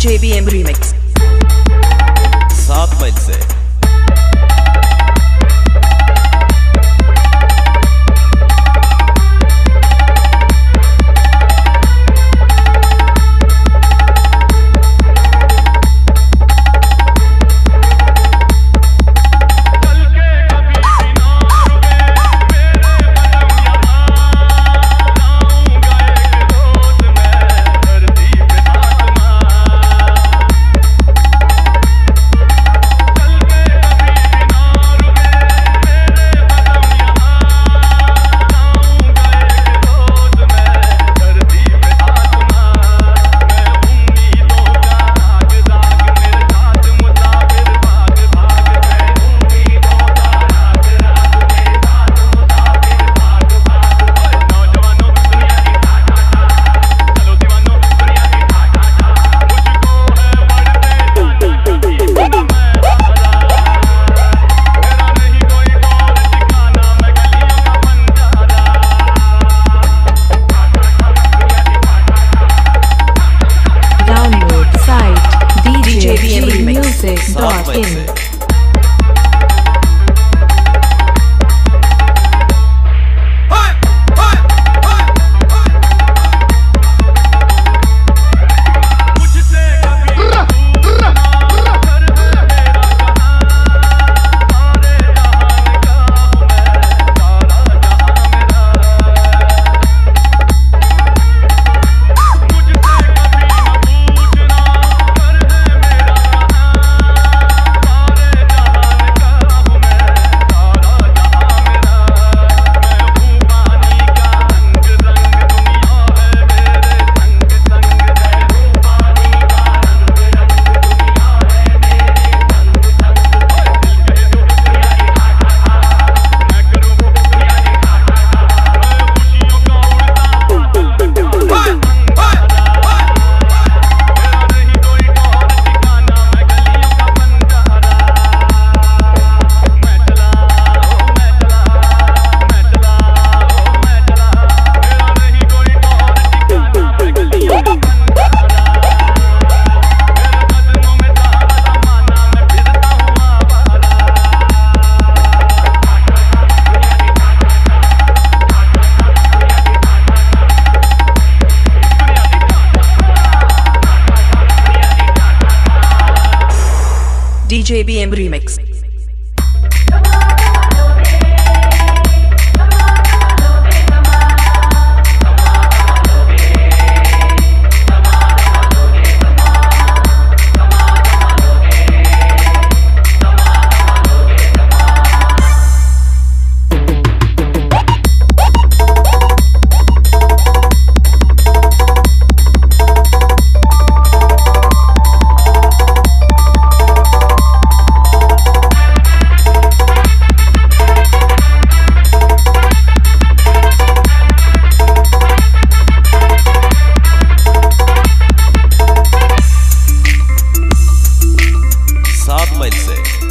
DJBM remix. 7 मई से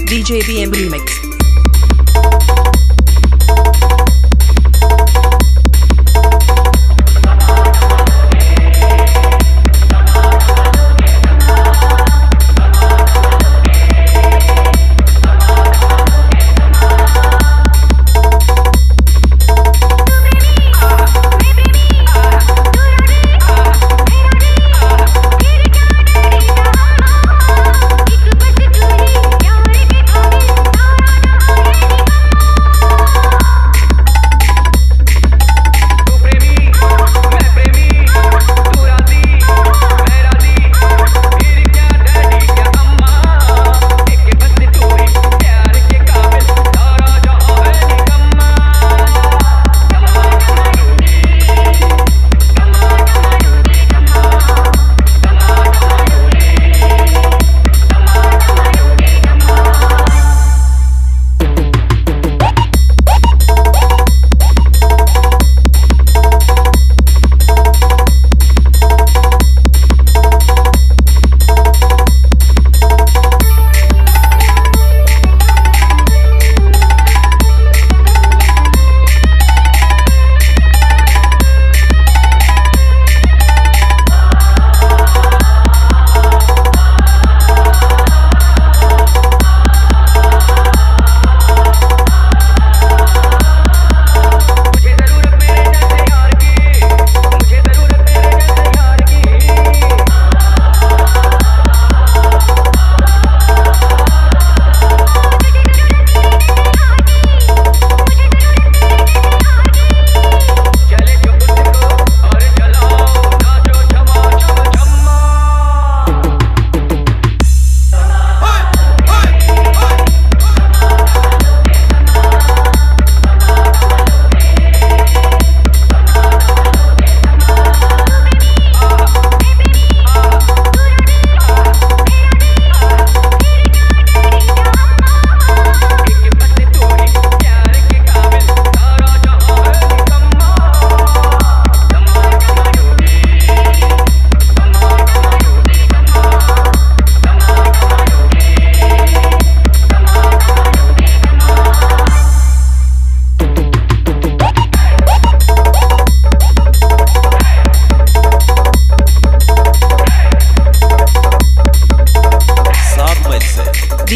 music.in. DJBM remix. DJBM remix.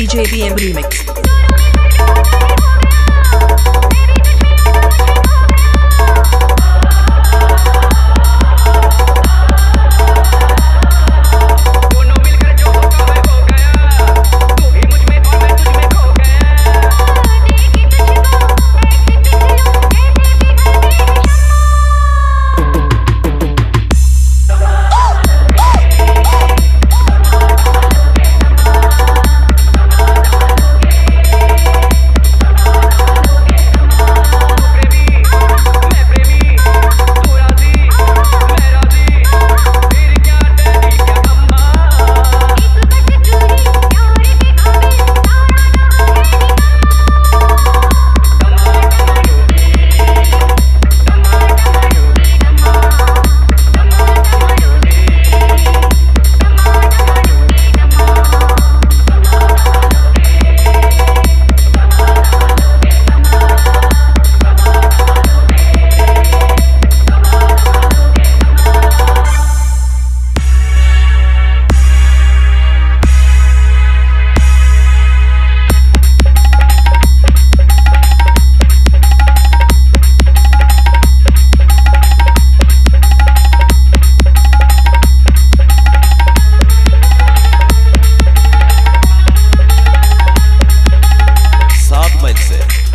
DJ BM remix.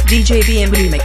DJ BM remix.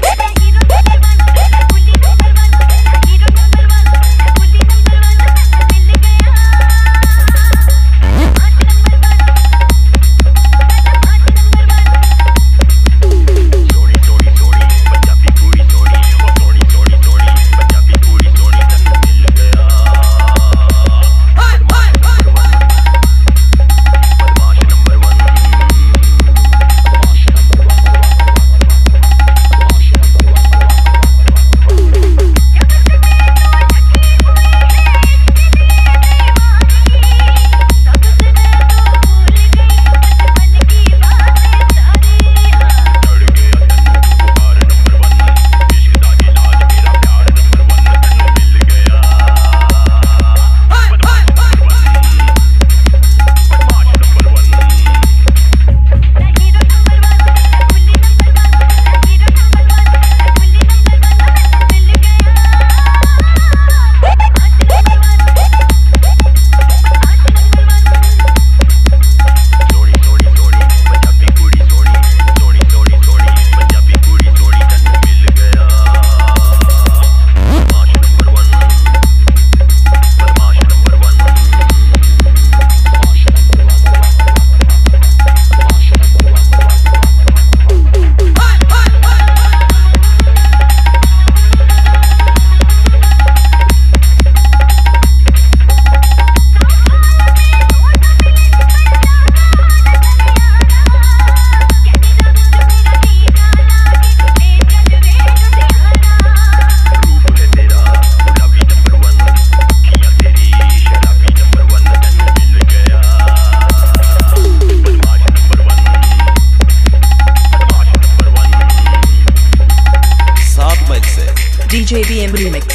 DJ BM remix.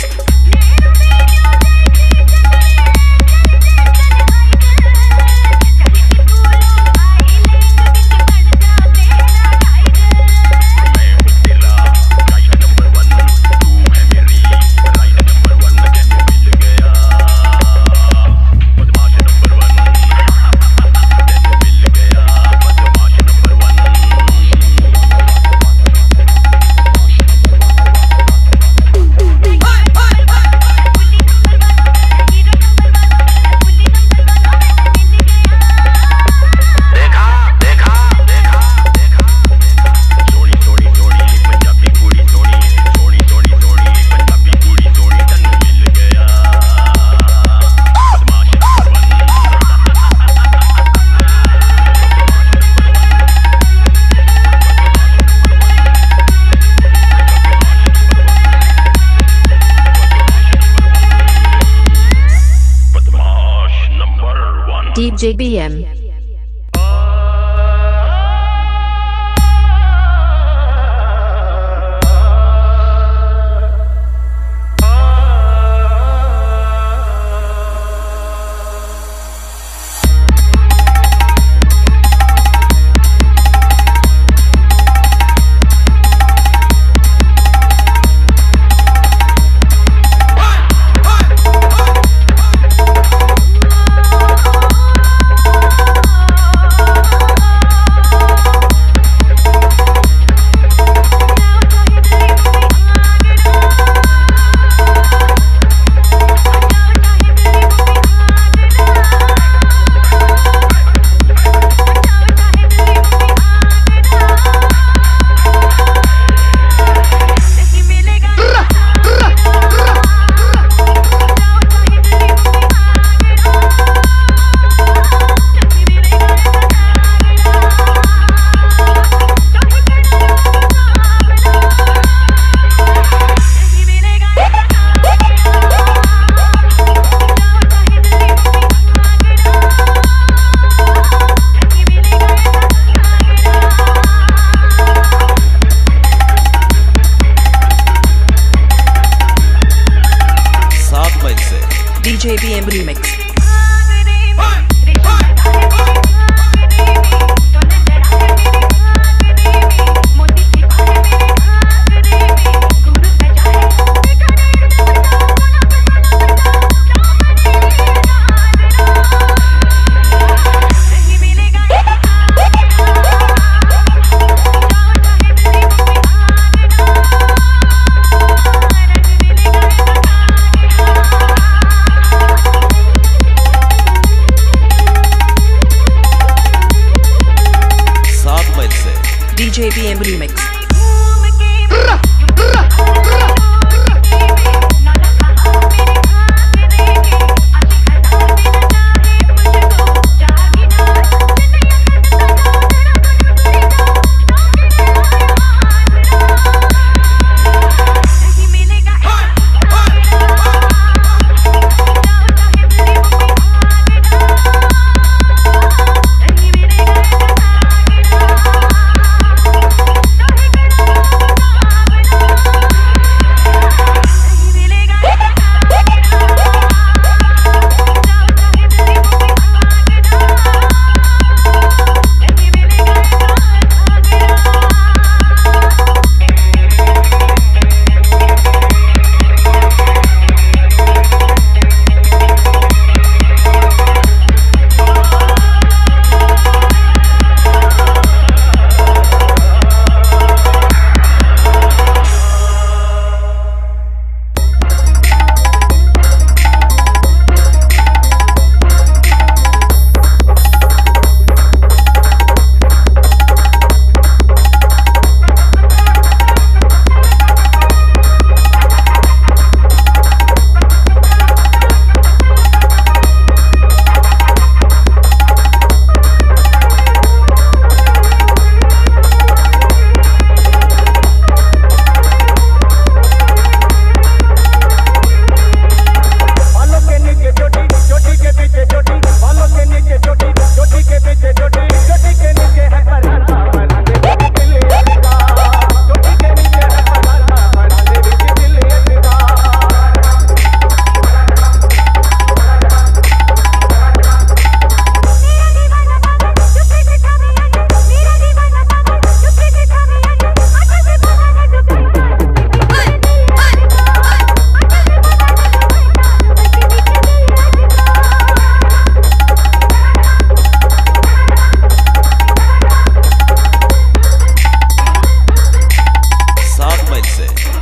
DJ BM. DJ BM Remix.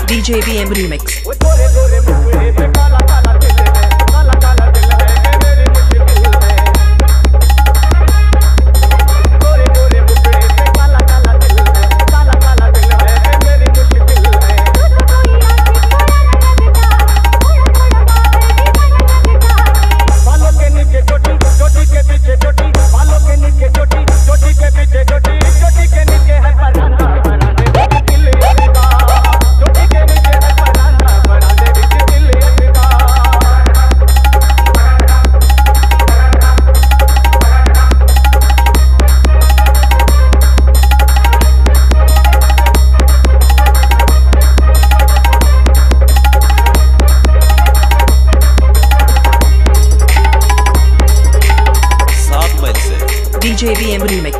DJ BM Remix. DJ BM Remix.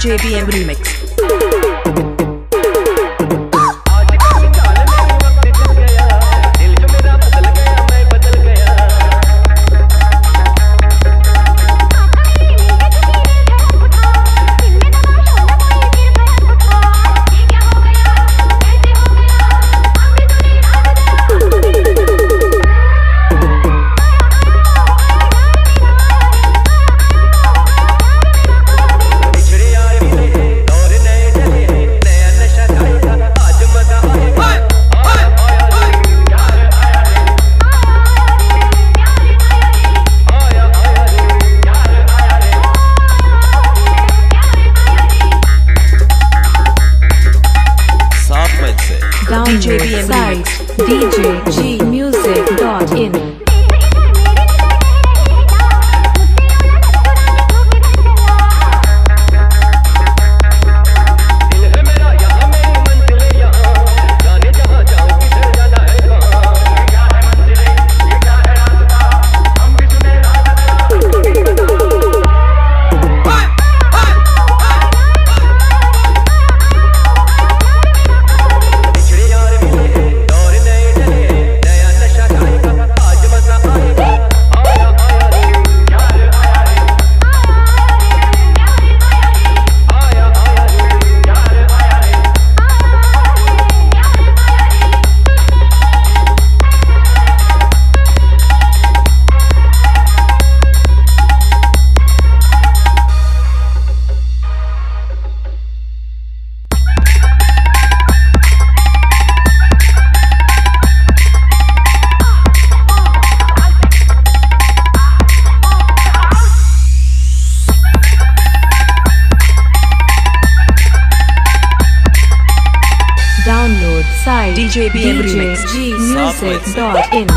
DJ BM remix. DJ BM Remix, DJGmusic.in. Side DJ BM Remix DJGmusic.in.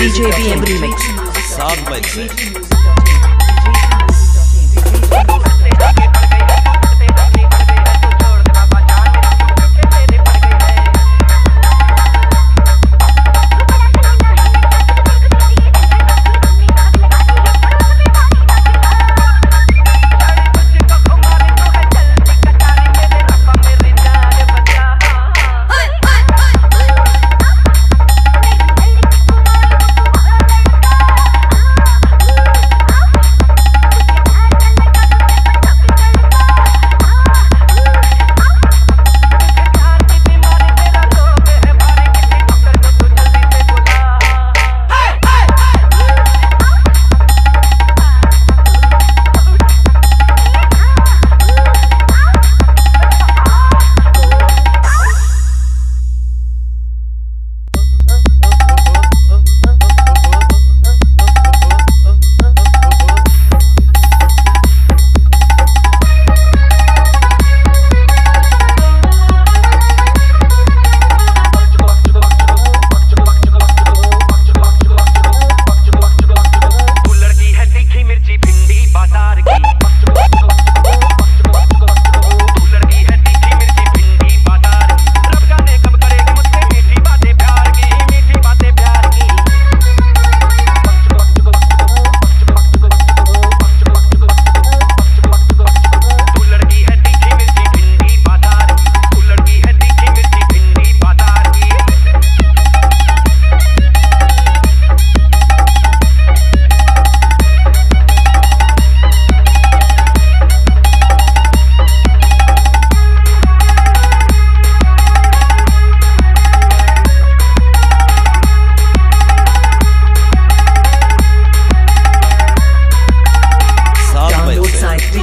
DJ BM Remix. Sound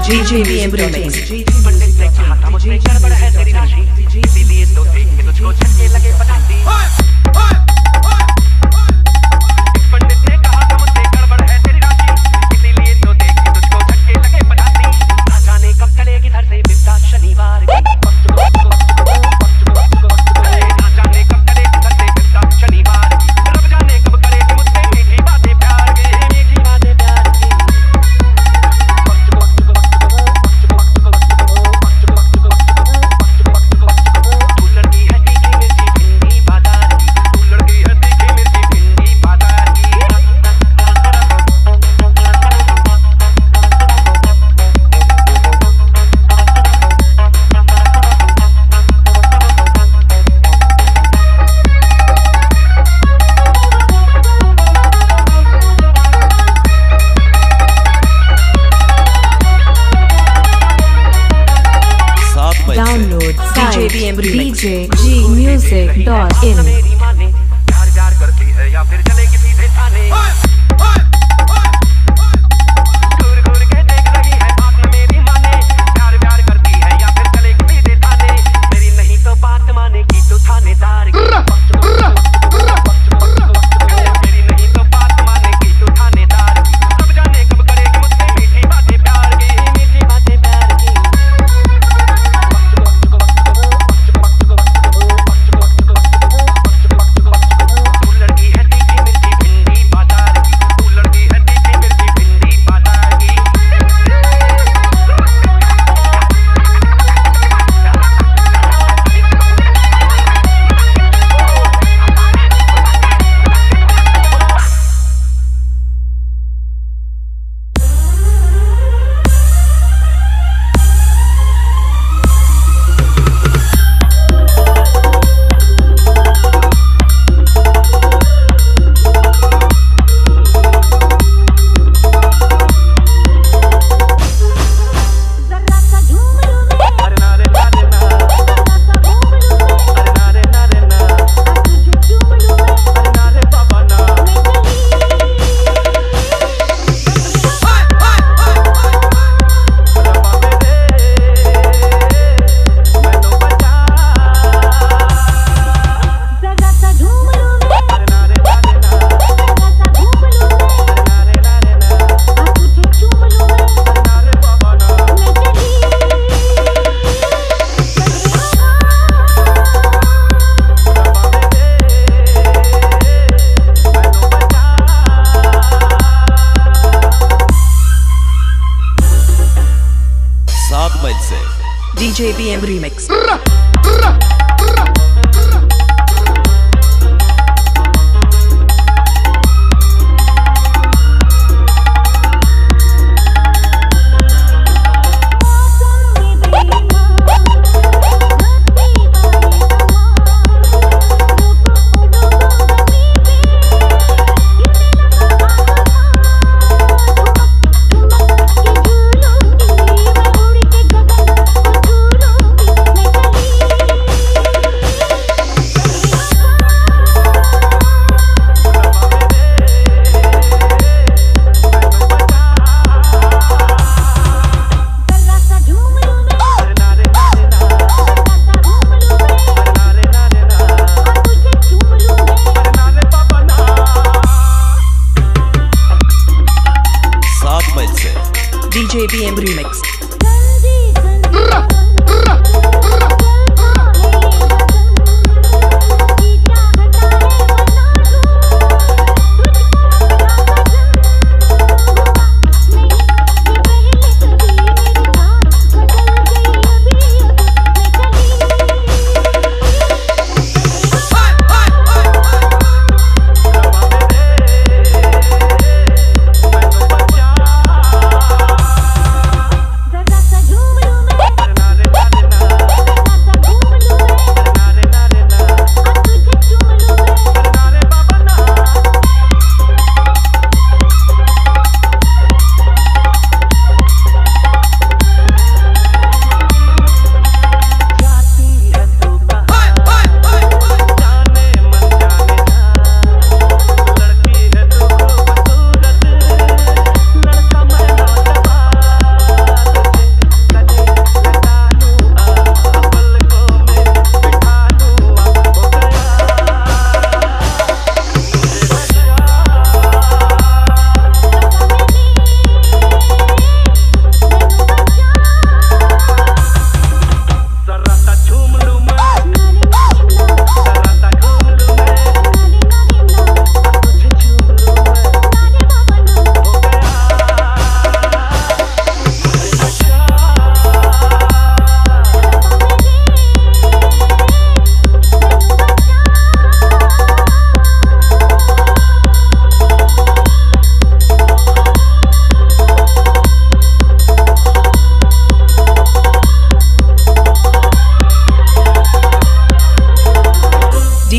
Download site djgmusic.in. DJ BM Remix. DJ BM Remix.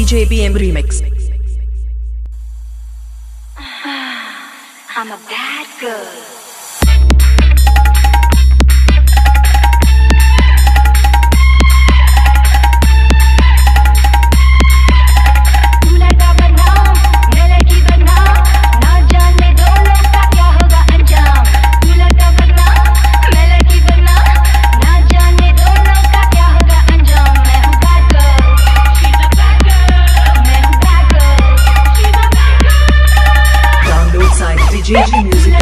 DJBM remix. I'm a bad girl. DJ music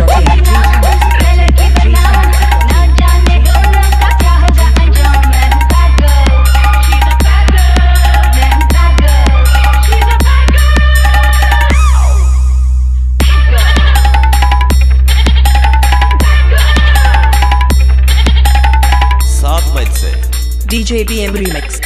DJBM remix.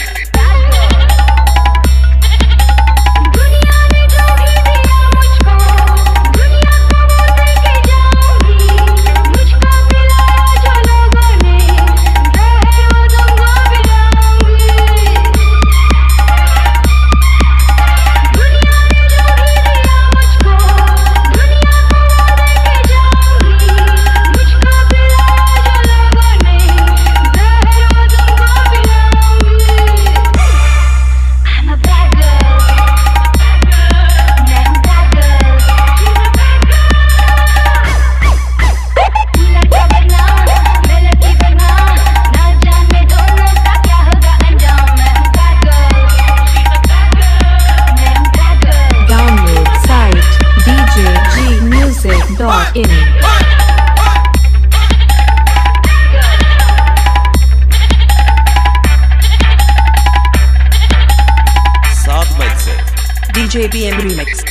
DJBM remix.